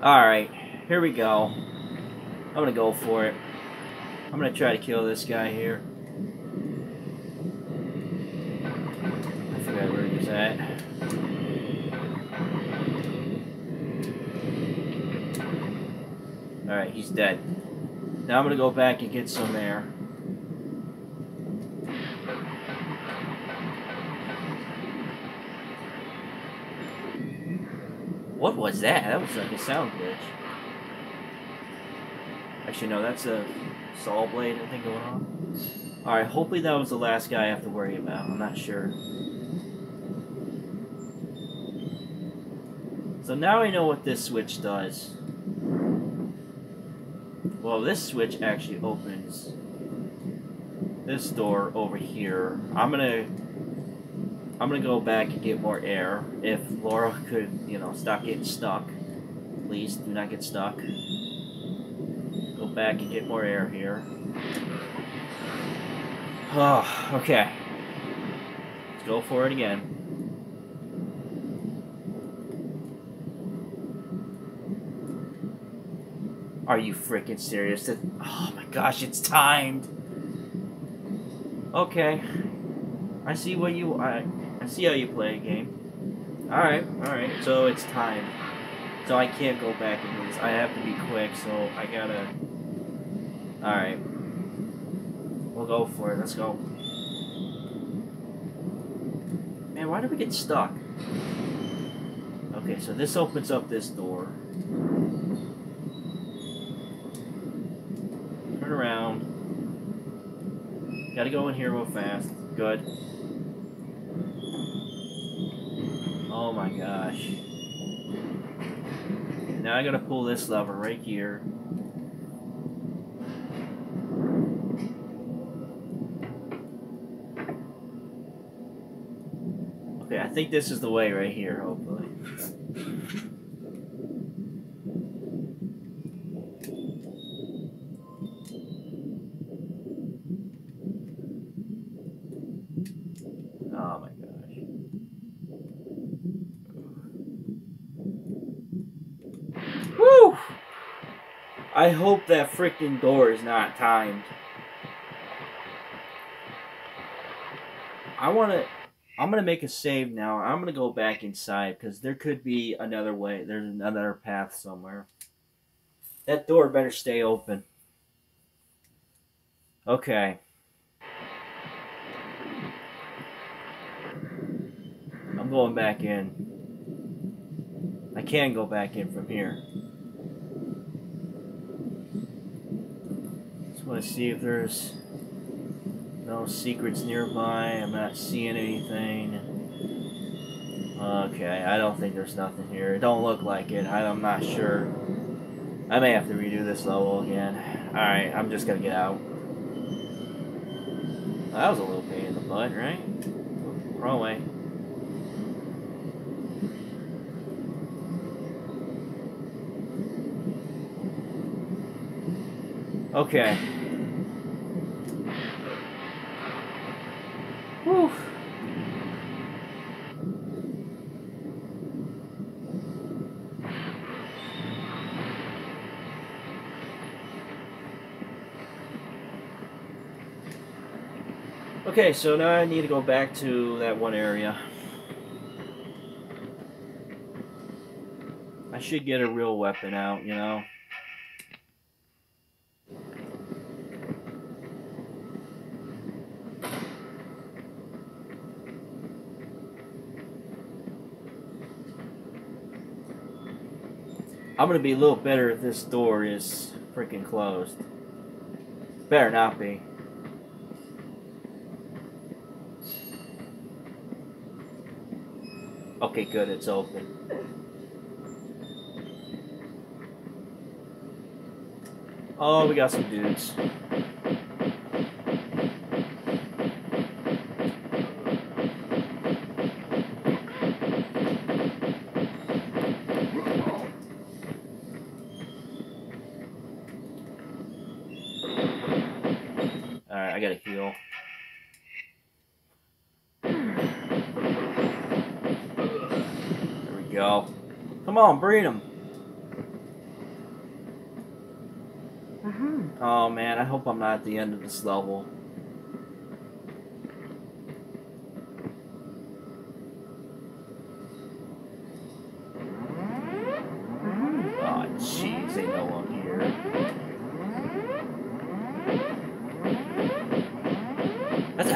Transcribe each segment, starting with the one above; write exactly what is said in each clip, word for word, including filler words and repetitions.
Alright, here we go. I'm gonna go for it. I'm gonna try to kill this guy here. I forgot where he was at. Alright, he's dead. Now I'm gonna go back and get some air. What was that? That was like a sound glitch. Actually, no, that's a saw blade, I think, going on. Alright, hopefully that was the last guy I have to worry about. I'm not sure. So now I know what this switch does. Well, this switch actually opens this door over here. I'm gonna I'm gonna go back and get more air. If Laura could, you know, stop getting stuck. Please do not get stuck. Go back and get more air here. Oh, okay. Let's go for it again. Are you freaking serious? That, oh my gosh, it's timed! Okay. I see what you... I, I see how you play a game. Alright, alright. So it's timed. So I can't go back into this. I have to be quick, so I gotta... Alright. We'll go for it. Let's go. Man, why did we get stuck? Okay, so this opens up this door. Around. Gotta go in here real fast. Good. Oh my gosh. Now I gotta pull this lever right here. Okay, I think this is the way right here, hopefully. I hope that freaking door is not timed. I wanna... I'm gonna make a save now. I'm gonna go back inside, because there could be another way. There's another path somewhere. That door better stay open. Okay. I'm going back in. I can go back in from here. Let's see if there's no secrets nearby. I'm not seeing anything. Okay, I don't think there's nothing here. It don't look like it. I'm not sure. I may have to redo this level again. Alright, I'm just gonna get out. That was a little pain in the butt, right? Wrong way. Okay. Whew. Okay, so now I need to go back to that one area. I should get a real weapon out, you know? I'm gonna be a little better if this door is freaking closed. Better not be. Okay, good, it's open. Oh, we got some dudes. I gotta heal. There we go. Come on, breed him. Mm-hmm. Oh man, I hope I'm not at the end of this level.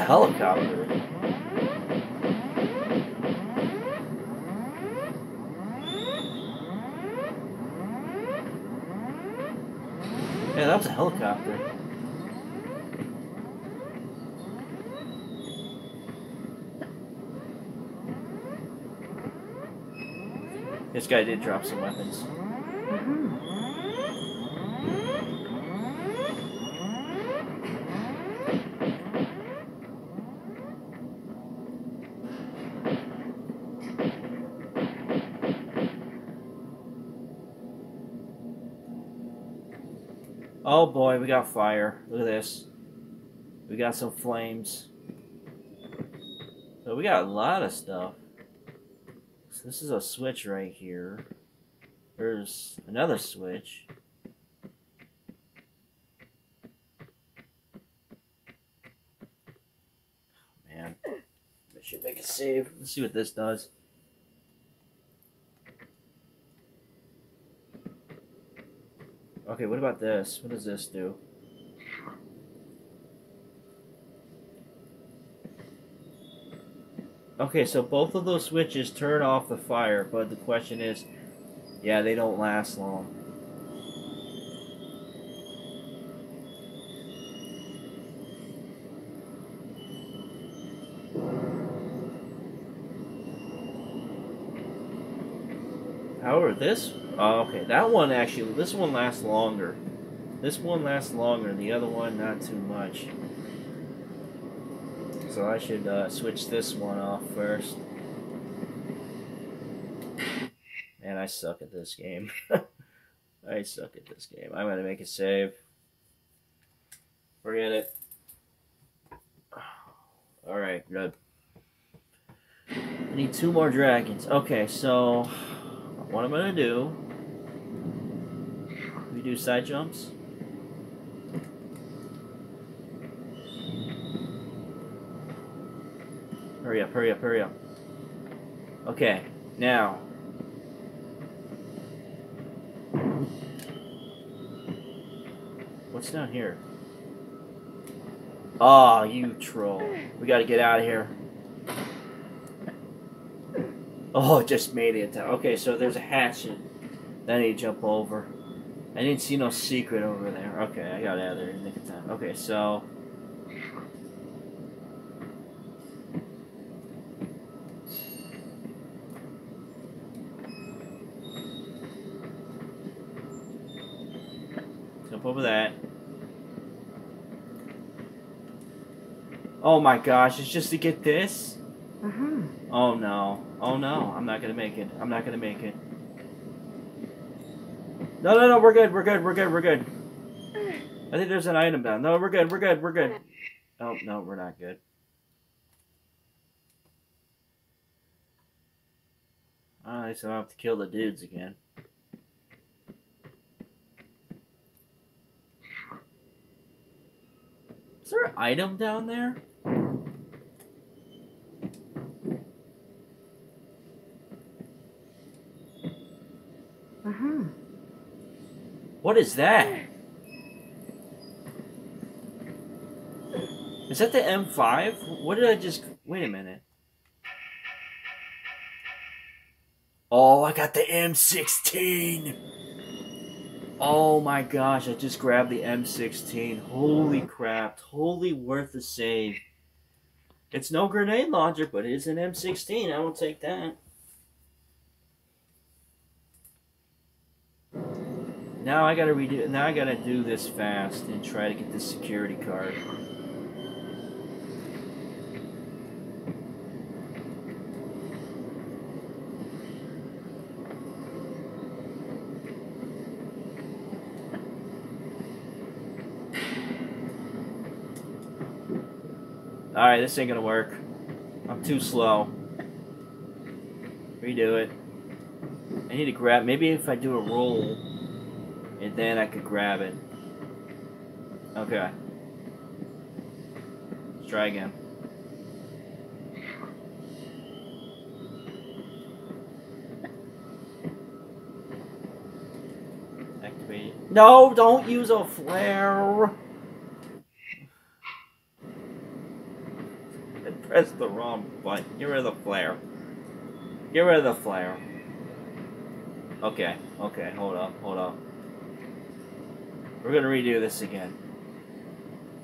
Helicopter. Yeah, that was a helicopter. This guy did drop some weapons. Mm-hmm. Oh boy, we got fire. Look at this. We got some flames. So we got a lot of stuff. So this is a switch right here. There's another switch. Man. I should make a save. Let's see what this does. Okay, what about this? What does this do? Okay, so both of those switches turn off the fire, but the question is, yeah, they don't last long. However, this... Uh, okay, that one actually, this one lasts longer. This one lasts longer, the other one not too much. So I should uh, switch this one off first. Man, I suck at this game. I suck at this game. I'm gonna make a save. Forget it. Alright, good. I need two more dragons. Okay, so... what I'm gonna do, we do side jumps. Hurry up, hurry up, hurry up. Okay, now. What's down here? Oh, you troll. We gotta get out of here. Oh, it just made it down. Okay, so there's a hatchet. Then I need to jump over. I didn't see no secret over there. Okay, I got out of there in the nick of time. Okay, so... jump over that. Oh my gosh, it's just to get this? Uh-huh. Oh no. Oh no, I'm not gonna make it. I'm not gonna make it. No, no, no, we're good, we're good, we're good, we're good. I think there's an item down. No, we're good, we're good, we're good. Oh, no, we're not good. Alright, so I have to kill the dudes again. Is there an item down there? Uh-huh. What is that? Is that the M five? What did I just... wait a minute. Oh, I got the M sixteen! Oh my gosh, I just grabbed the M sixteen. Holy crap. Totally worth the save. It's no grenade launcher, but it is an M sixteen. I will take that. Now I gotta redo. Now I gotta do this fast and try to get this security card. All right, this ain't gonna work. I'm too slow. Redo it. I need to grab. Maybe if I do a roll. And then I could grab it. Okay. Let's try again. Activate. No, don't use a flare. I pressed the wrong button. Get rid of the flare. Get rid of the flare. Okay, okay, hold up, hold up. We're gonna redo this again.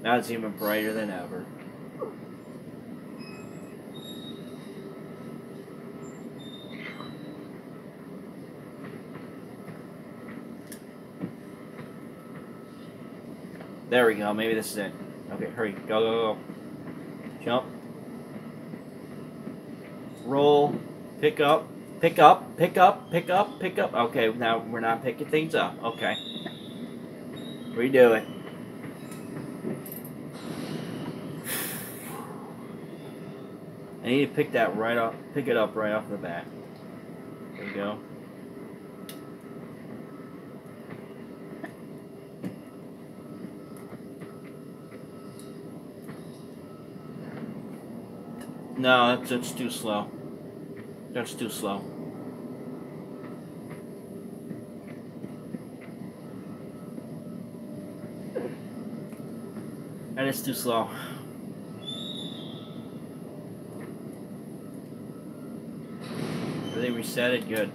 Now it's even brighter than ever. There we go, maybe this is it. Okay, hurry, go, go, go. Jump. Roll. Pick up. Pick up. Pick up. Pick up. Pick up. Okay, now we're not picking things up. Okay. Redo it. I need to pick that right up. Pick it up right off the bat. There we go. No, that's, that's too slow. That's too slow. That is too slow. Did they reset it? Good.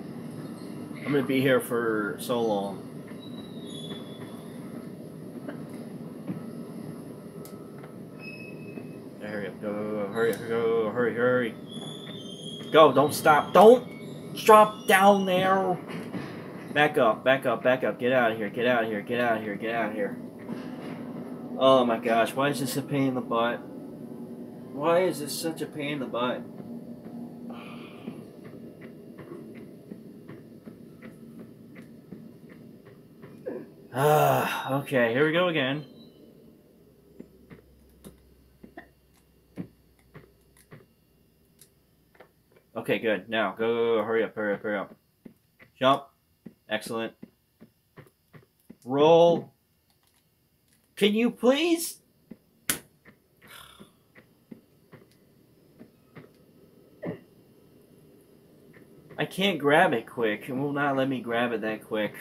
I'm gonna be here for so long. Hurry up, go, go, go, hurry, go, hurry, hurry. Go, don't stop. Don't drop down there. Back up, back up, back up. Get out of here, get out of here, get out of here, get out of here. Oh my gosh, why is this a pain in the butt? Why is this such a pain in the butt? Ah, okay, here we go again. Okay, good. Now, go, go, go, hurry up, hurry up, hurry up. Jump. Excellent. Roll. Can you please? I can't grab it quick. It will not let me grab it that quick.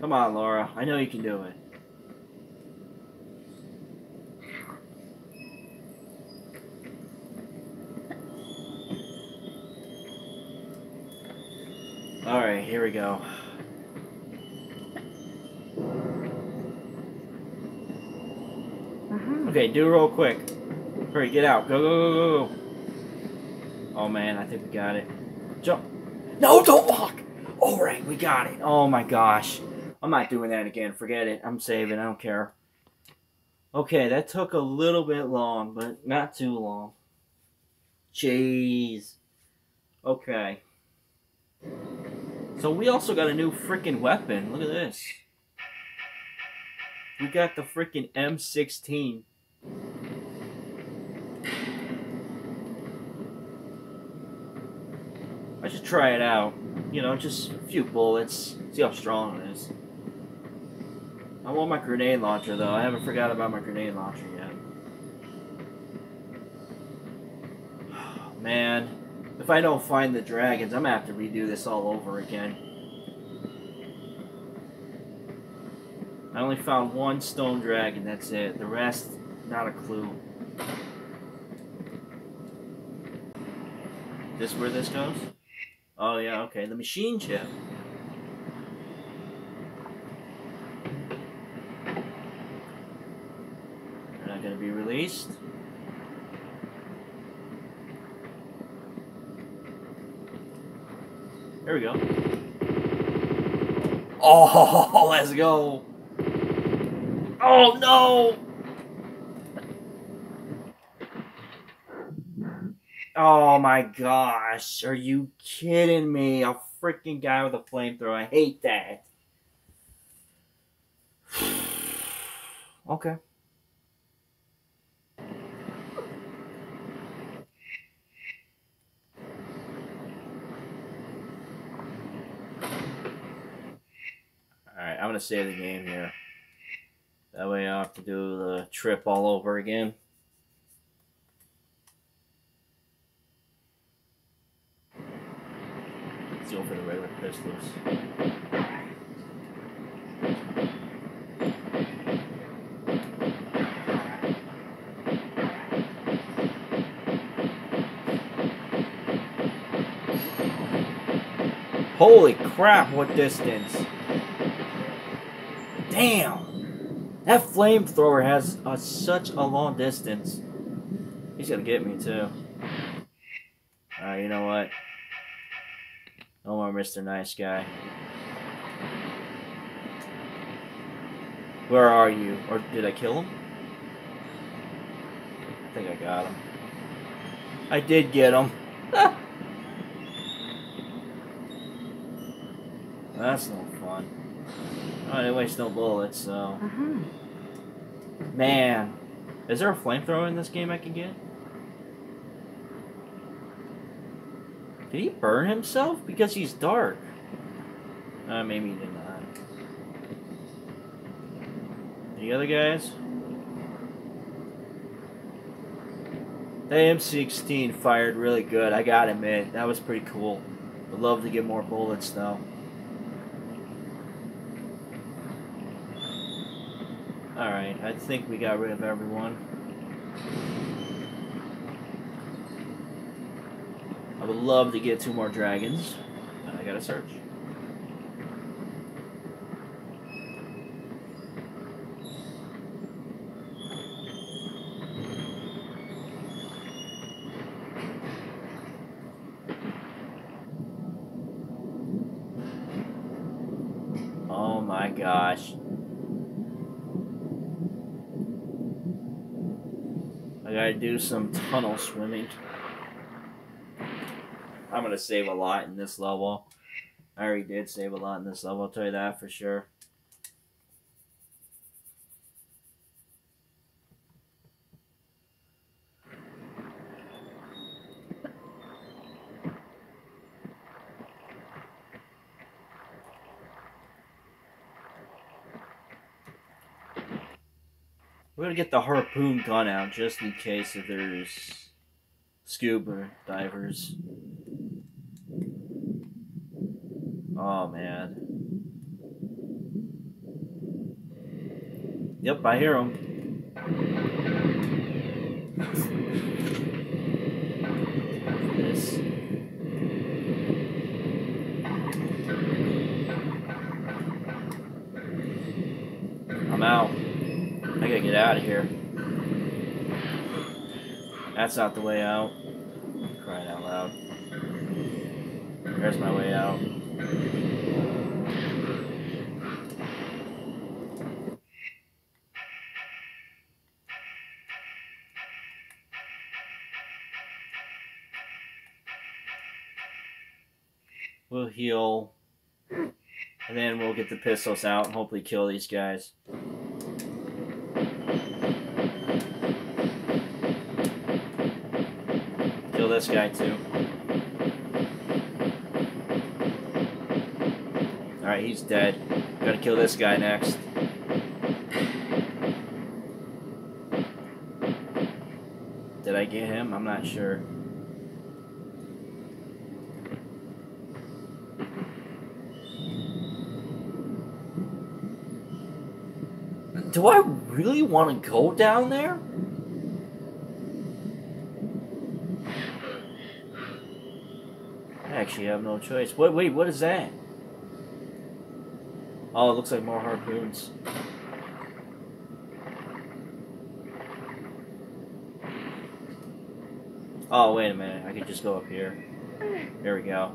Come on, Lara. I know you can do it. Alright, here we go. Mm-hmm. Okay, do it real quick. Hurry, get out. Go, go, go, go. Oh man, I think we got it. Jump. No, don't walk! Alright, we got it. Oh my gosh. I'm not doing that again. Forget it. I'm saving. I don't care. Okay, that took a little bit long, but not too long. Jeez. Okay. So we also got a new freaking weapon. Look at this. We got the freaking M sixteen. I should try it out. You know, just a few bullets. See how strong it is. I want my grenade launcher though. I haven't forgot about my grenade launcher yet. Oh, man. If I don't find the dragons, I'm gonna have to redo this all over again. I only found one stone dragon, that's it. The rest, not a clue. Is this where this goes? Oh yeah, okay, the machine chip. They're not gonna be released. There we go. Oh, let's go. Oh, no. Oh, my gosh. Are you kidding me? A freaking guy with a flamethrower. I hate that. Okay. I'm gonna save the game here. That way I don't have to do the trip all over again. Let's go for the regular pistols. Holy crap, what distance. Damn! That flamethrower has a, such a long distance. He's gonna get me too. Alright, you know what? No more Mister Nice Guy. Where are you? Or did I kill him? I think I got him. I did get him. That's no fun. Oh, they waste no bullets, so... Uh-huh. Man. Is there a flamethrower in this game I can get? Did he burn himself? Because he's dark. Uh, maybe he did not. Any other guys? That M sixteen fired really good, I gotta admit. That was pretty cool. Would love to get more bullets, though. Alright, I think we got rid of everyone. I would love to get two more dragons, but I gotta search. Oh my gosh. I gotta do some tunnel swimming. I'm gonna save a lot in this level. I already did save a lot in this level, I'll tell you that for sure. We're gonna get the harpoon gun out just in case if there's scuba divers. Oh man. Yep, I hear them. This. I'm out. I gotta get out of here. That's not the way out. I'm crying out loud. There's my way out. We'll heal. And then we'll get the pistols out and hopefully kill these guys. This guy too. All right, he's dead. Gotta kill this guy next. Did I get him? I'm not sure. Do I really want to go down there? Actually, I have no choice. Wait, wait, what is that? Oh, it looks like more harpoons. Oh, wait a minute. I could just go up here. There we go.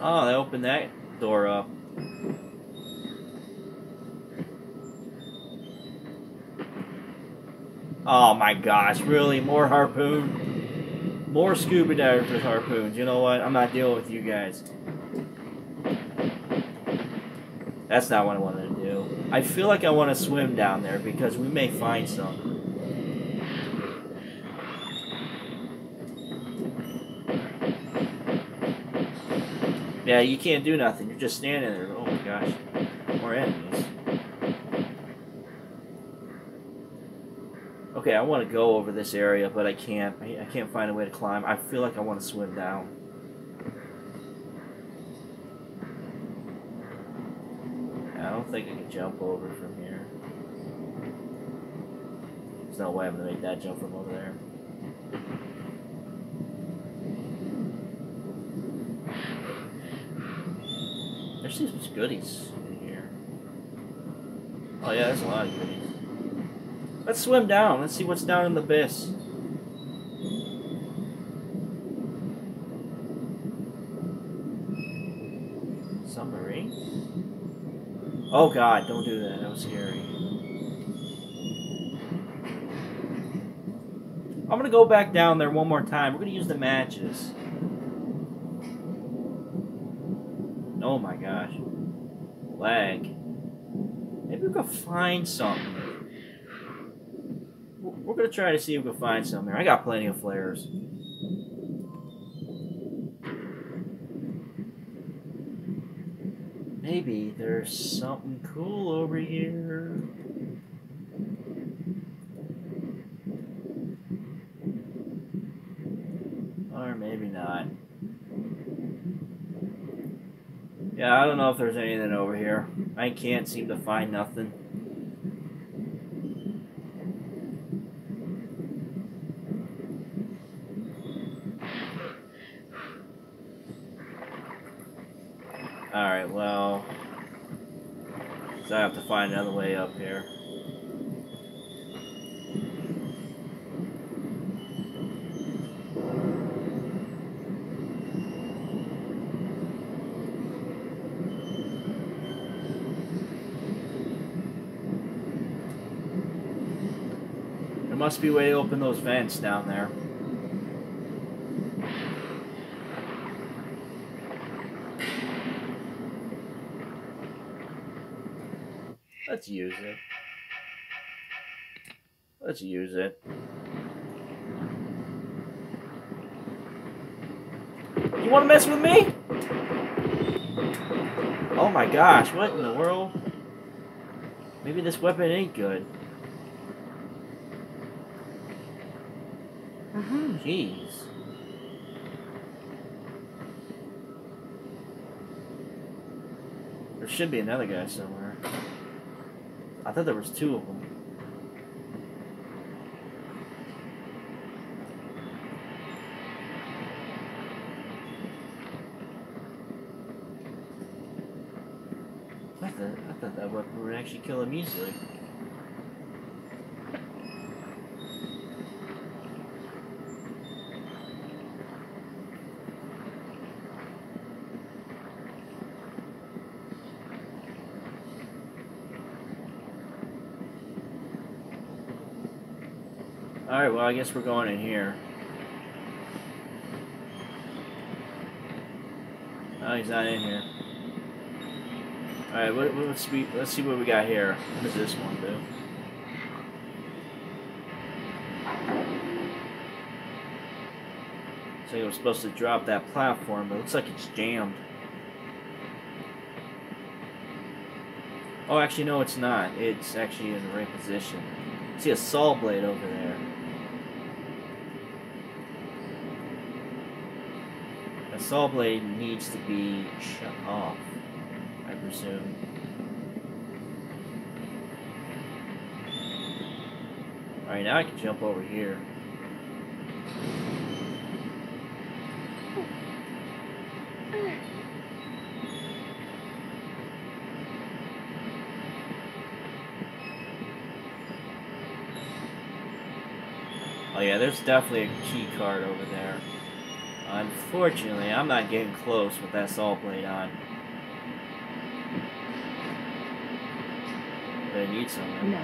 Oh, they opened that door up. Oh my gosh, really? More harpoon? More scuba divers with harpoons. You know what? I'm not dealing with you guys. That's not what I wanted to do. I feel like I want to swim down there because we may find some. Yeah, you can't do nothing. You're just standing there. Oh my gosh. More enemies. Okay, I want to go over this area, but I can't. I, I can't find a way to climb. I feel like I want to swim down. I don't think I can jump over from here. There's no way I'm going to make that jump from over there. There's some goodies in here. Oh yeah, there's a lot of goodies. Let's swim down. Let's see what's down in the abyss. Submarine? Oh god, don't do that. That was scary. I'm going to go back down there one more time. We're going to use the matches. Oh my gosh. Lag. Maybe we can find something. We're going to try to see if we can find some here. I got plenty of flares. Maybe there's something cool over here. Or maybe not. Yeah, I don't know if there's anything over here. I can't seem to find nothing. Alright, well, so I have to find another way up here. There must be a way to open those vents down there. Let's use it. Let's use it. You want to mess with me? Oh my gosh, what in the world? Maybe this weapon ain't good. Mm-hmm. Jeez. There should be another guy somewhere. I thought there was two of them. I thought, I thought that weapon would actually kill him easily. Alright, well, I guess we're going in here. Oh, he's not in here. Alright, what, what, let's, be, let's see what we got here. What does this one do? So it was supposed to drop that platform, but it looks like it's jammed. Oh, actually, no, it's not. It's actually in the right position. I see a saw blade over there. The saw blade needs to be shut off, I presume. Alright, now I can jump over here. Oh yeah, there's definitely a key card over there. Unfortunately, I'm not getting close with that saw blade on. But I need something. No.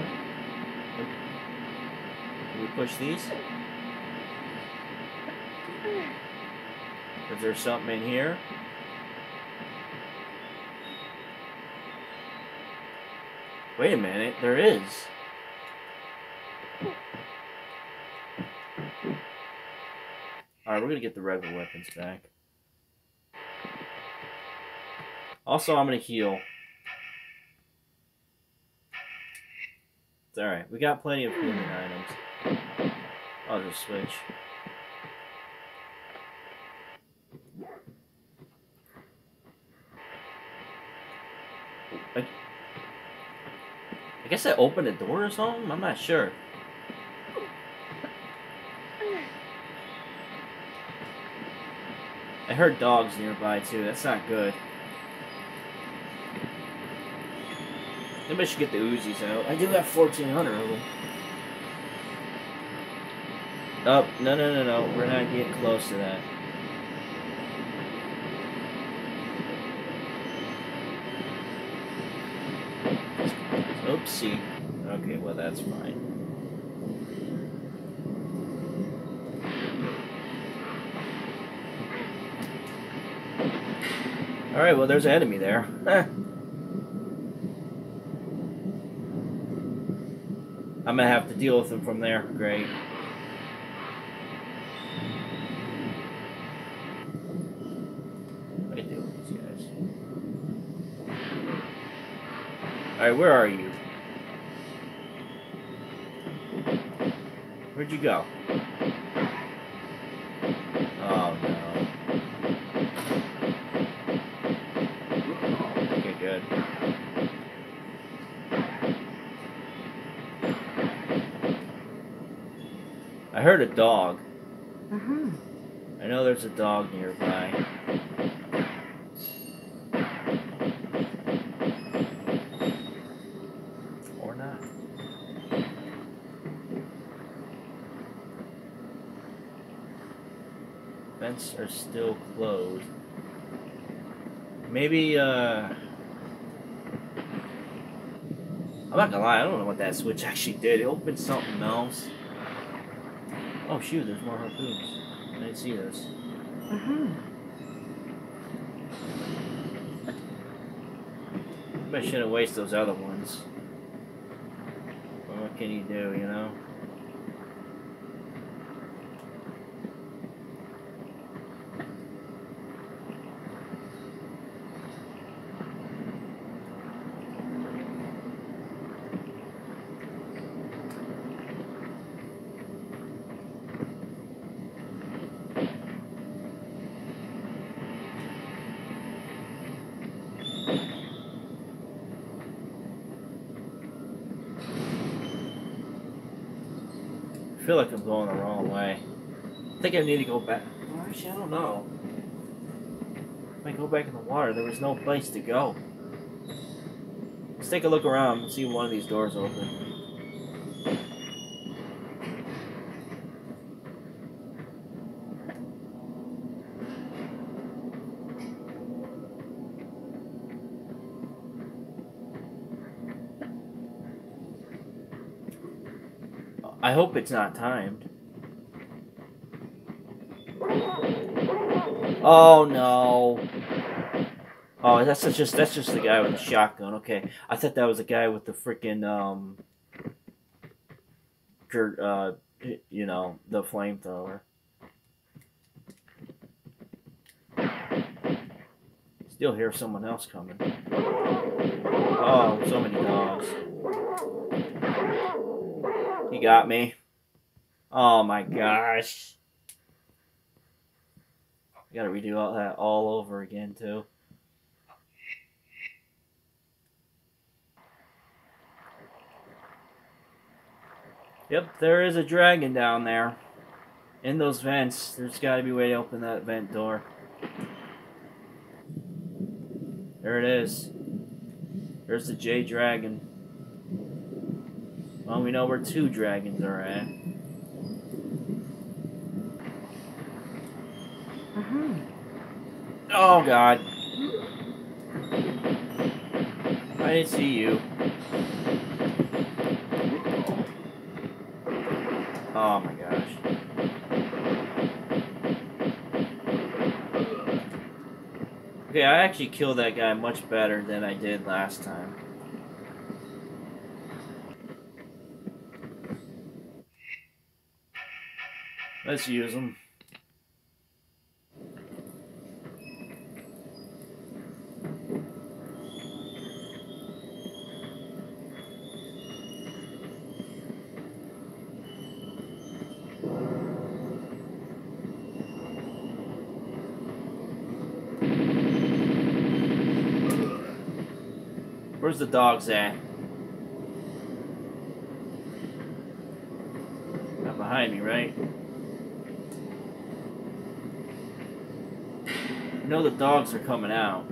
Can we push these? Is there something in here? Wait a minute, there is. Alright, we're gonna get the regular weapons back. Also, I'm going to heal. It's alright. We got plenty of healing items. I'll just switch. I, I guess I opened a door or something? I'm not sure. I heard dogs nearby too. That's not good. Maybe I should get the Uzis out. I do have fourteen hundred of them. Oh, no, no, no, no. We're not getting close to that. Oopsie. Okay, well, that's fine. Alright, well, there's an enemy there. I'm gonna have to deal with him from there. Great. What do I do with these guys? Alright, where are you? Where'd you go? Oh no. Okay, good. I heard a dog. Uh-huh. I know there's a dog nearby. Or not. Vents are still closed. Maybe, uh... I'm not gonna lie, I don't know what that switch actually did. It opened something else. Oh shoot, there's more harpoons. I didn't see this. Uh-huh. I shouldn't waste those other ones. Well, what can you do, you know? I feel like I'm going the wrong way. I think I need to go back. Well, actually, I don't know. If I go back in the water, there was no place to go. Let's take a look around and see if one of these doors open. I hope it's not timed. Oh no! Oh, that's just that's just the guy with the shotgun. Okay, I thought that was the guy with the freaking um, uh, you know, the flamethrower. Still hear someone else coming. Oh, so many dogs. He got me. Oh my gosh. I gotta redo all that all over again too. Yep, there is a dragon down there. In those vents, there's gotta be a way to open that vent door. There it is. There's the J dragon. Well, we know where two dragons are at. Uh-huh. Oh, God. I didn't see you. Oh, my gosh. Okay, I actually killed that guy much better than I did last time. Let's use them. Where's the dogs at? Not behind me, right? I know the dogs are coming out.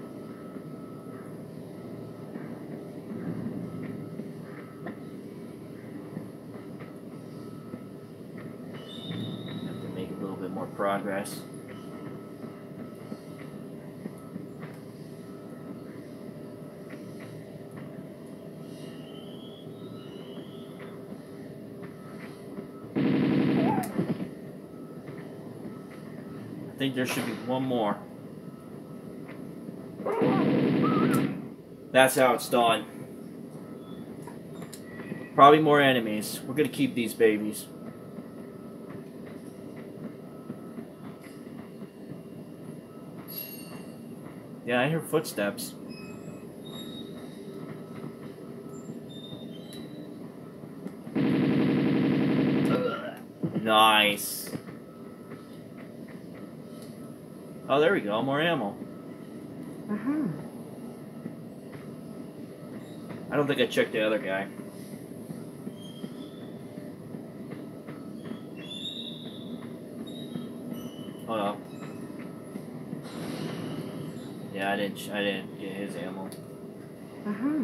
Have to make a little bit more progress. I think there should be one more. That's how it's done. Probably more enemies. We're gonna keep these babies. Yeah, I hear footsteps. Nice. Oh, there we go. More ammo. Uh-huh. I don't think I checked the other guy. Oh no. Yeah, I didn't. I didn't get his ammo. Uh-huh.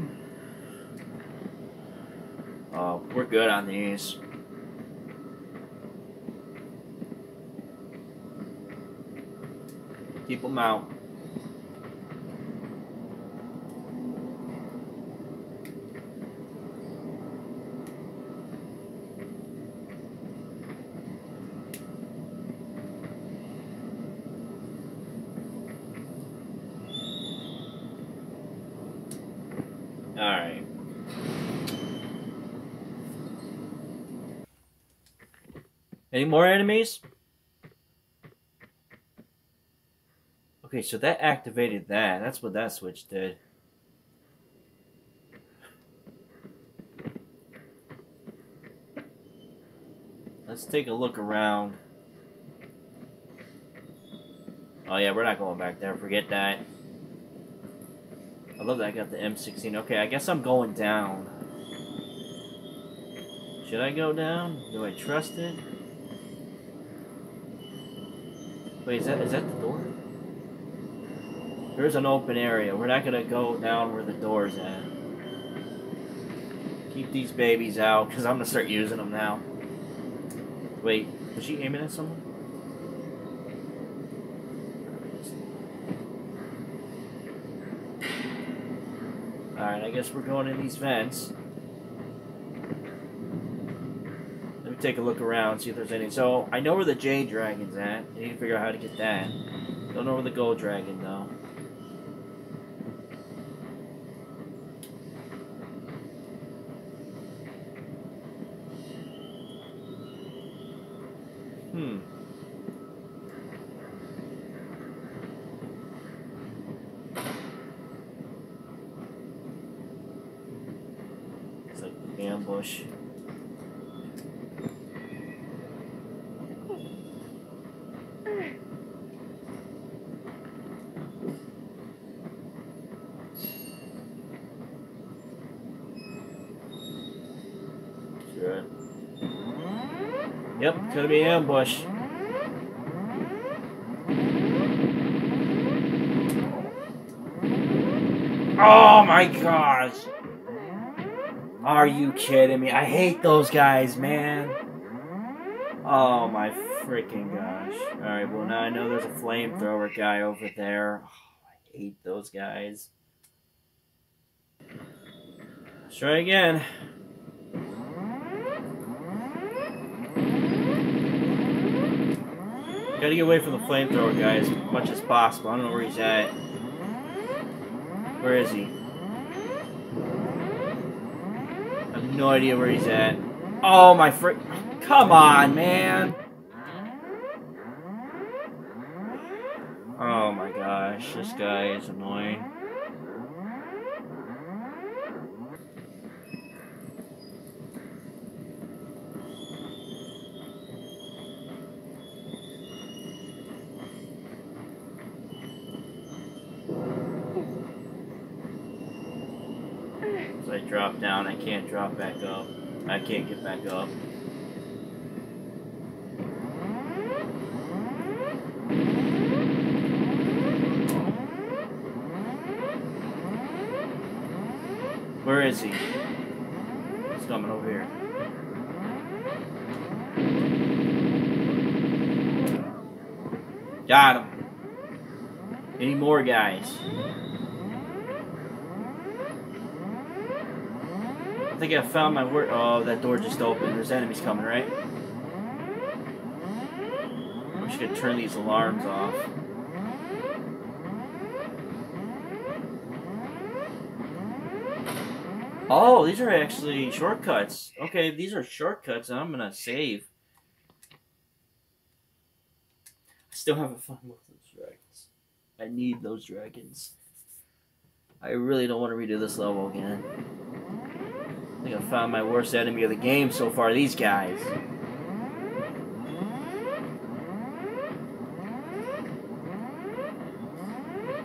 Oh, we're good on these. Keep them out. All right. Any more enemies? Okay, so that activated that. That's what that switch did. Let's take a look around. Oh yeah, we're not going back there. Forget that. I love that I got the M sixteen. Okay, I guess I'm going down. Should I go down? Do I trust it? Wait, is that is that the door? There's an open area. We're not gonna go down where the door's at. Keep these babies out, because I'm gonna start using them now. Wait, was she aiming at someone? Alright, I guess we're going in these vents. Let me take a look around, see if there's any. So, I know where the Jade Dragon's at. I need to figure out how to get that. Don't know where the Gold Dragon, though. Hmm. It's like an ambush. Yep, it's gonna be an ambush. Oh my gosh! Are you kidding me? I hate those guys, man. Oh my freaking gosh. Alright, well now I know there's a flamethrower guy over there. Oh, I hate those guys. Let's try again. Gotta get away from the flamethrower guy as much as possible. I don't know where he's at. Where is he? I have no idea where he's at. Oh my frick! Come on, man! Oh my gosh, this guy is annoying. can't drop down, I can't drop back up, I can't get back up. Where is he? He's coming over here. Got him. Any more guys? I think I found my work. Oh, that door just opened. There's enemies coming, right? I wish I could turn these alarms off. Oh, these are actually shortcuts. Okay, these are shortcuts, and I'm gonna save. I still haven't found one of those dragons. I need those dragons. I really don't want to redo this level again. I think I found my worst enemy of the game so far, these guys.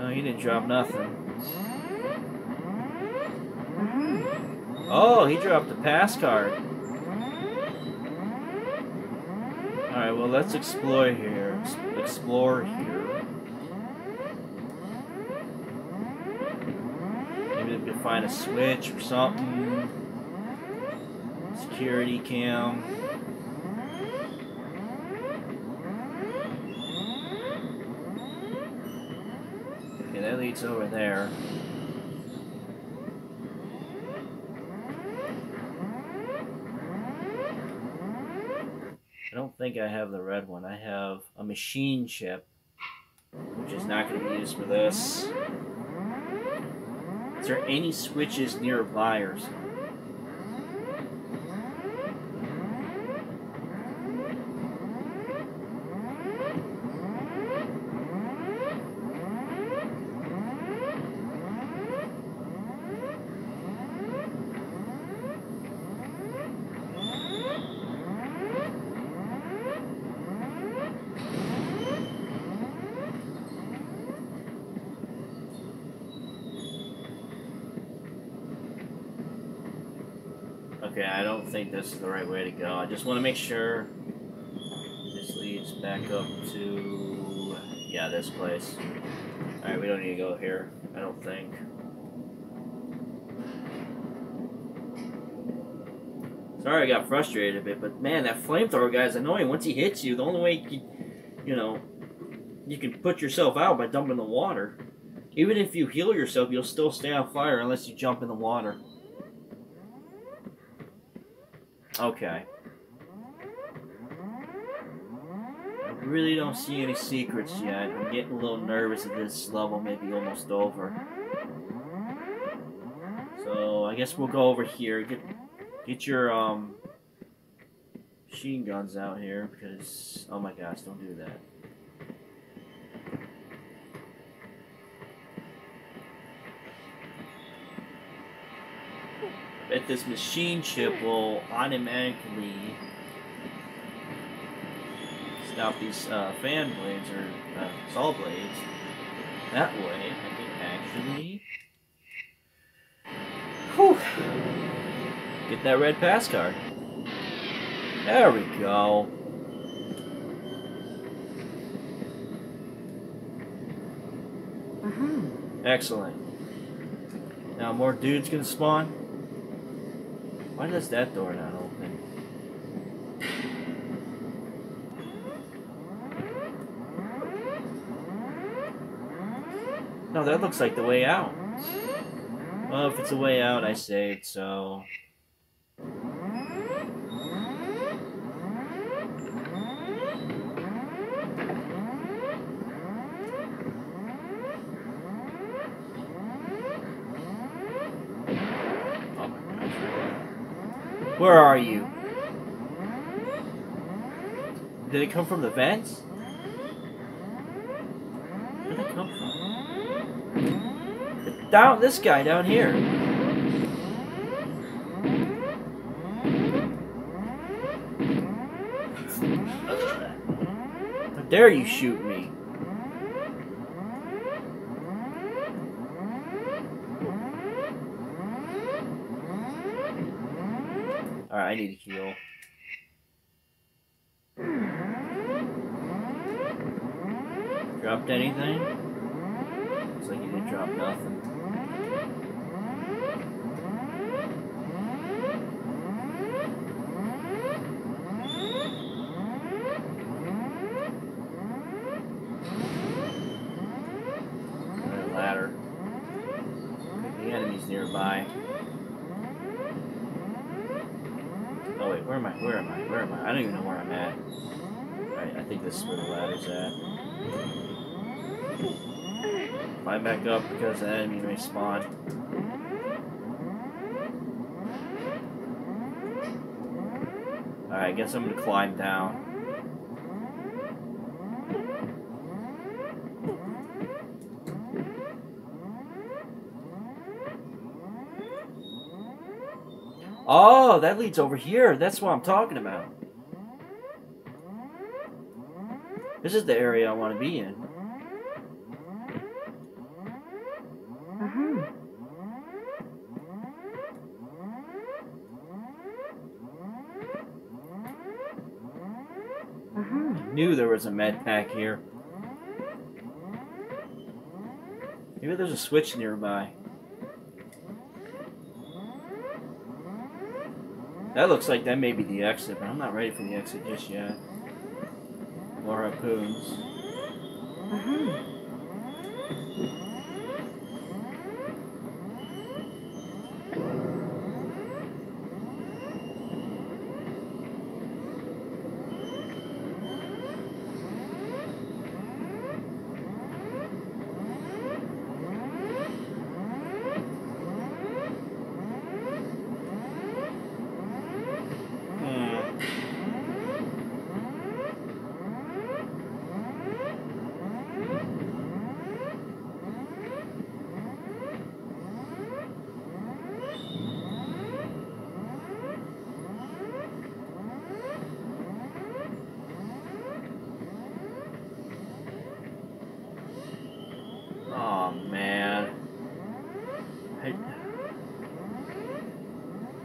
Oh, he didn't drop nothing. Oh, he dropped a pass card. Alright, well, let's explore here. Explore here. Maybe we can find a switch or something. Security cam. Okay, that leads over there. I don't think I have the red one. I have a machine chip, which is not going to be used for this. Is there any switches nearby or something. Okay, I don't think this is the right way to go. I just want to make sure this leads back up to, yeah, this place. Alright, we don't need to go here, I don't think. Sorry I got frustrated a bit, but man, that flamethrower guy is annoying. Once he hits you, the only way you can, you know, you can put yourself out by dumping the water. Even if you heal yourself, you'll still stay on fire unless you jump in the water. Okay. I really don't see any secrets yet. I'm getting a little nervous that this level may be almost over. So I guess we'll go over here. Get get your um machine guns out here because, oh my gosh, don't do that. That this machine chip will automatically stop these uh, fan blades or uh, saw blades. That way, I can actually Whew. get that red pass card. There we go. Uh-huh. Excellent. Now more dudes can spawn. Why does that door not open? No, that looks like the way out. Well, if it's a way out, I saved, so... Where are you? Did it come from the vents? Where did it come from? It's down, this guy down here. How dare you shoot me? I need to heal. Dropped anything? Looks like you didn't drop nothing. Another ladder. The enemy's nearby. Oh wait, where am I? Where am I? Where am I? I don't even know where I'm at. Alright, I think this is where the ladder's at. Climb back up because the enemy may spawn. Alright, I guess I'm gonna climb down. Oh, that leads over here. That's what I'm talking about. This is the area I want to be in. I knew there was a med pack here. Maybe there's a switch nearby. That looks like that may be the exit, but I'm not ready for the exit just yet. More harpoons.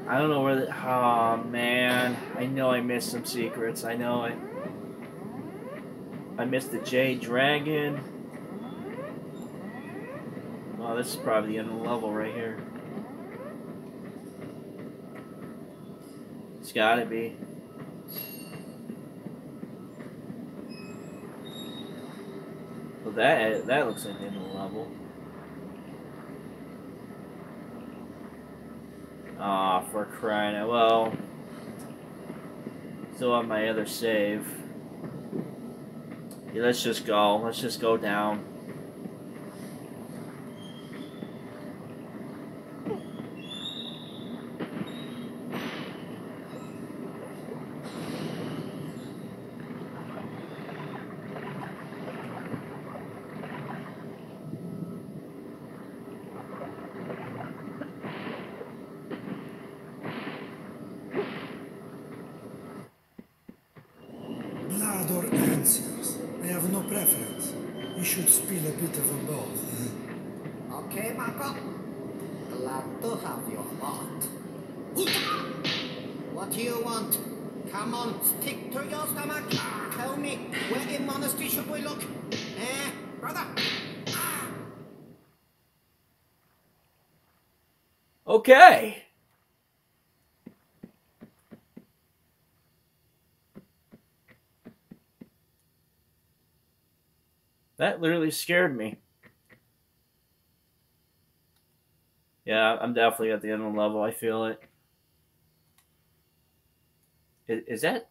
I don't know where the... Oh, man. I know I missed some secrets. I know I... I missed the Jade Dragon. Oh, this is probably the end of the level right here. It's gotta be. Well, that, that looks like the end of the level. Aw, oh, for crying out loud. Well, still have my other save. Yeah, let's just go. Let's just go down. Should spill a bit of a both. Okay, Marco. Glad to have your lot. What do you want? Come on, stick to your stomach. Tell me, where in monastery should we look? Eh, brother? Okay. That literally scared me. Yeah, I'm definitely at the end of the level. I feel it. Is, is that...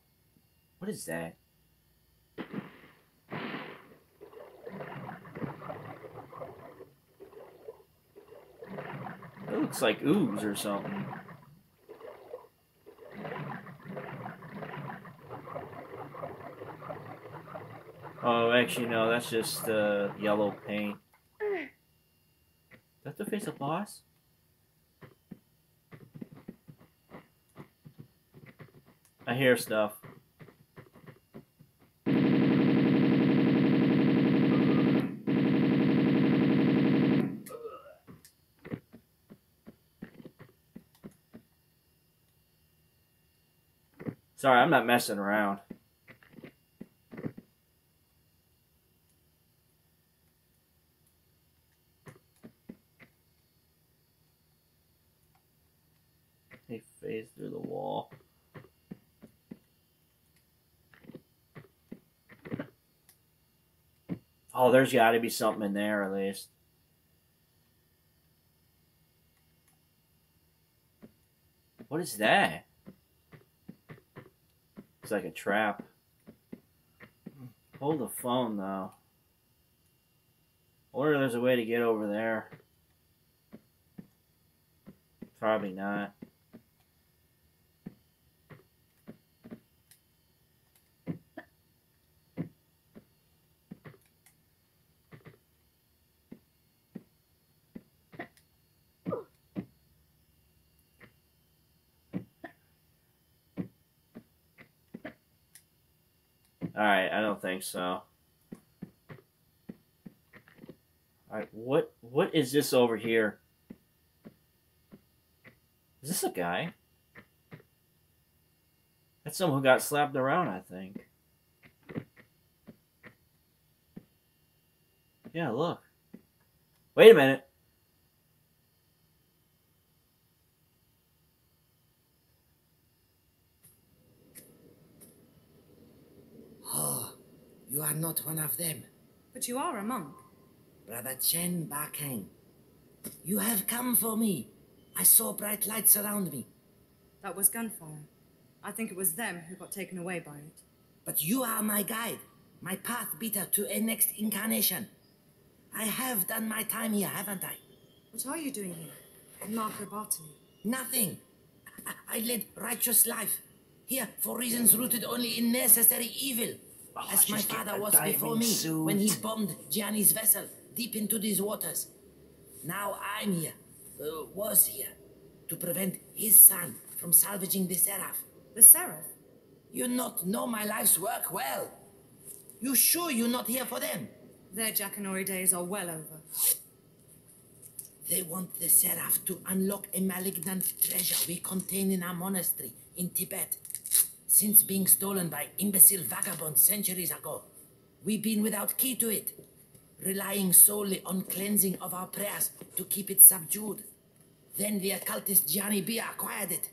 What is that? It looks like ooze or something. Oh, actually, no, that's just uh, yellow paint. Is that to face a boss? I hear stuff. Sorry, I'm not messing around. They phase through the wall. Oh, there's got to be something in there, at least. What is that? It's like a trap. Hold the phone, though. I wonder if there's a way to get over there. Probably not. Alright, I don't think so. Alright, what what is this over here? Is this a guy? That's someone who got slapped around, I think. Yeah, look. Wait a minute. You are not one of them. But you are a monk. Brother Chan Barkhang, you have come for me. I saw bright lights around me. That was gunfire. I think it was them who got taken away by it. But you are my guide, my path beater to a next incarnation. I have done my time here, haven't I? What are you doing here? I'm Marco Barton. Nothing. I, I led righteous life. Here, for reasons rooted only in necessary evil. Oh, as my father was before me suit. when he bombed Gianni's vessel deep into these waters. Now I'm here, uh, was here, to prevent his son from salvaging the Seraph. The Seraph? You not know my life's work well. You sure you're not here for them? Their Jackanory days are well over. They want the Seraph to unlock a malignant treasure we contain in our monastery in Tibet. Since being stolen by imbecile vagabonds centuries ago, we've been without key to it, relying solely on cleansing of our prayers to keep it subdued. Then the occultist Gianni Bia acquired it.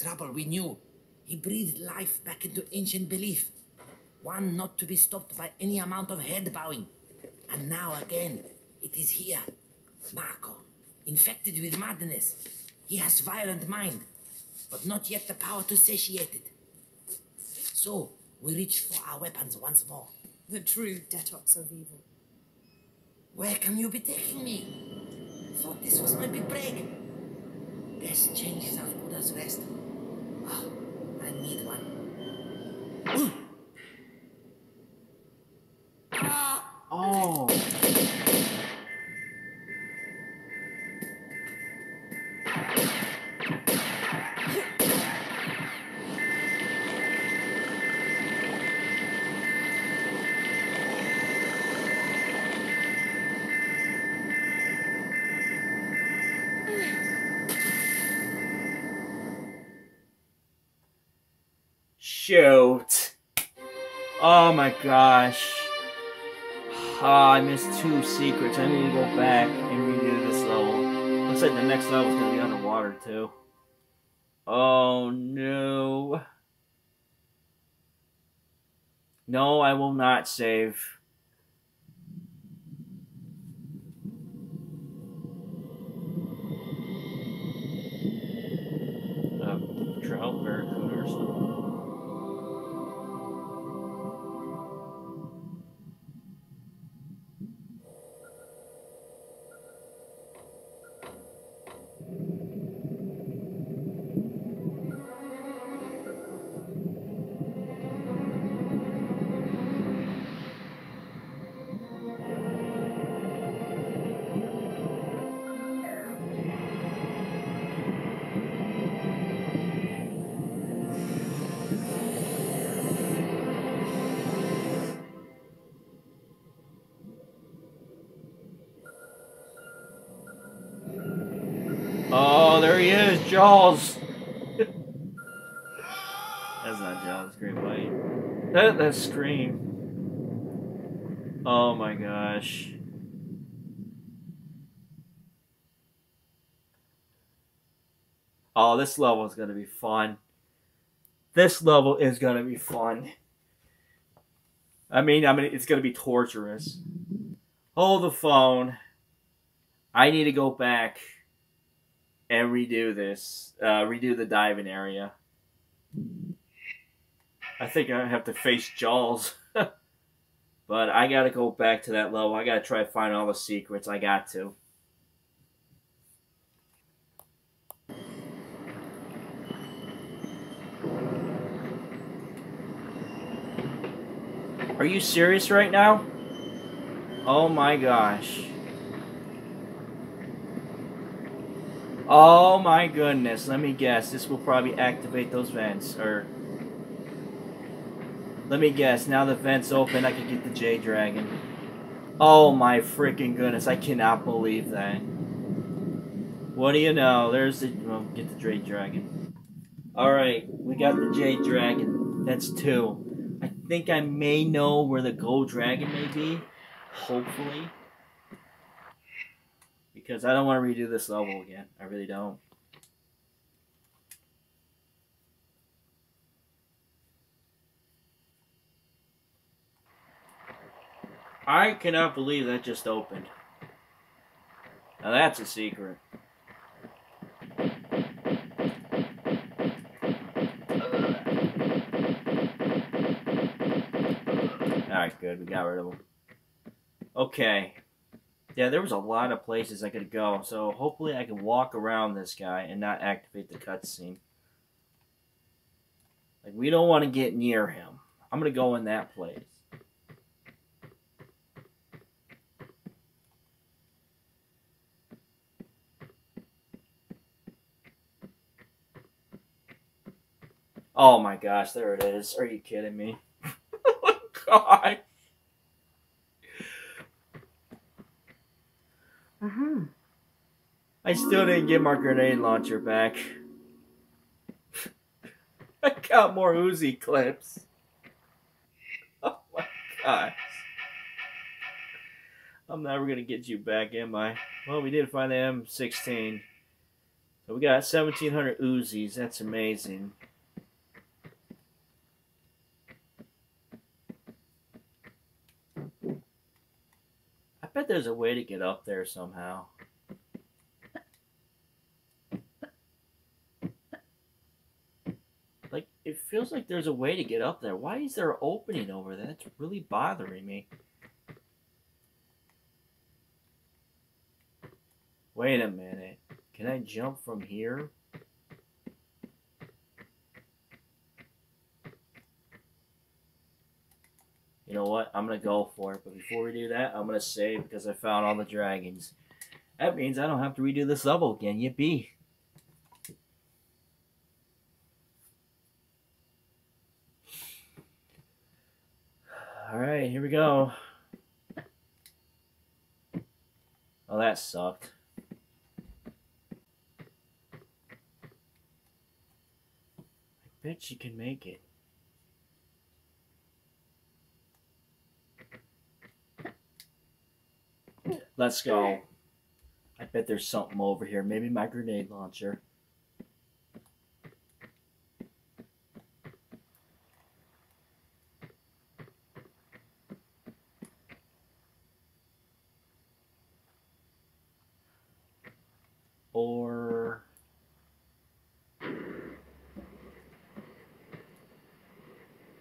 Trouble we knew. He breathed life back into ancient belief, one not to be stopped by any amount of head bowing. And now again, it is here. Marco, infected with madness. He has violent mind, but not yet the power to satiate it. So, we reach for our weapons once more. The true detox of evil. Where can you be taking me? I thought this was my big break. Best changes our Buddha's rest. Oh, I need one. Oh. Shoot. Oh my gosh. Oh, I missed two secrets. I need to go back and redo this level. Looks like the next level is going to be underwater too. Oh no. No, I will not save. Uh, trout barracuda or something. Oh, there he is, Jaws! That that scream. Oh my gosh. Oh, this level is gonna be fun. This level is gonna be fun. I mean, I mean, it's gonna be torturous. Hold the phone. I need to go back and redo this. Uh, redo the diving area. I think I have to face Jaws. But I gotta go back to that level. I gotta try to find all the secrets. I got to. Are you serious right now? Oh my gosh. Oh my goodness. Let me guess. This will probably activate those vents. Or let me guess. Now the vents open, I can get the J-Dragon. Oh my freaking goodness. I cannot believe that. What do you know? There's the... Well, get the J-Dragon. Alright. We got the J-Dragon. That's two. I think I may know where the gold dragon may be, hopefully, because I don't want to redo this level again. I really don't. I cannot believe that just opened. Now that's a secret. Alright, good. We got rid of them. Okay. Yeah, there was a lot of places I could go, so hopefully I can walk around this guy and not activate the cutscene. Like, we don't want to get near him. I'm going to go in that place. Oh my gosh, there it is. Are you kidding me? God. Uh-huh. I still didn't get my grenade launcher back. I got more Uzi clips. Oh my gosh. I'm never gonna get you back, am I? Well, we did find the M sixteen. So we got seventeen hundred Uzis. That's amazing. I bet there's a way to get up there somehow. Like, it feels like there's a way to get up there. Why is there an opening over there? That's really bothering me. Wait a minute. Can I jump from here? You know what? I'm going to go for it. But before we do that, I'm going to save because I found all the dragons. That means I don't have to redo this level again. Yippee. Alright, here we go. Oh, that sucked. I bet she can make it. Let's go. I bet there's something over here. Maybe my grenade launcher. Or...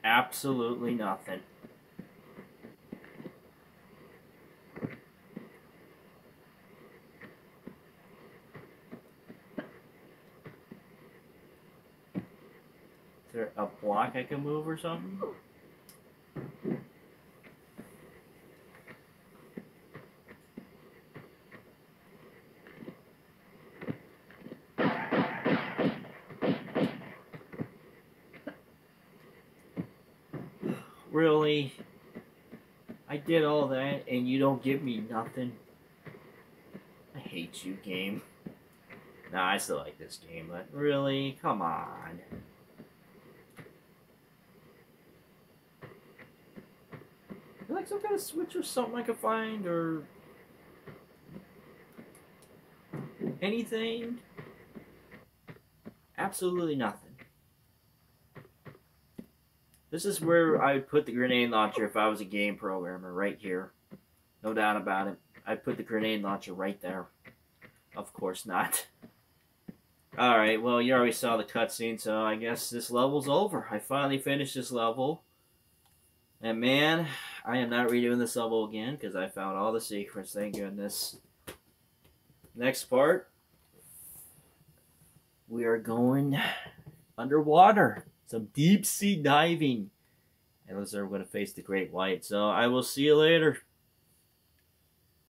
absolutely nothing. A block I can move or something? Really? I did all that and you don't give me nothing? I hate you, game. Nah, I still like this game, but really? Come on. like some kind of switch or something I could find, or anything? Absolutely nothing. This is where I would put the grenade launcher if I was a game programmer, right here. No doubt about it. I'd put the grenade launcher right there. Of course not. Alright, well, you already saw the cutscene, so I guess this level's over. I finally finished this level. And man, I am not redoing this level again, because I found all the secrets, thank goodness. Next part. We are going underwater. Some deep sea diving. And those are going to face the Great White. So I will see you later.